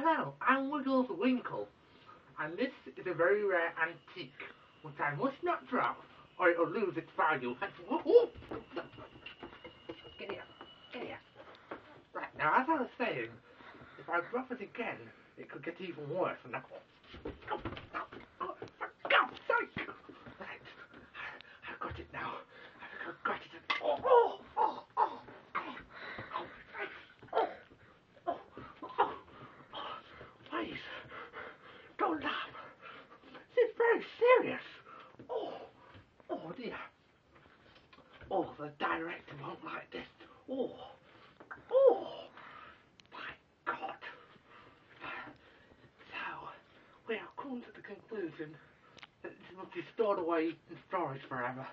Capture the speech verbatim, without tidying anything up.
Hello, I'm Wiggles Winkle, and this is a very rare antique, which I must not drop, or it will lose its value. Get here, get here. Right, now as I was saying, if I drop it again, it could get even worse. And I... Go, go, go, sorry. Right, I've got it now. I've got it. Oh, oh, oh, oh, oh, oh, oh, oh, oh. Please, don't laugh. This is very serious. Oh, oh dear. Oh, the director won't like this. Oh, oh. We have come to the conclusion that this must be stored away in storage forever.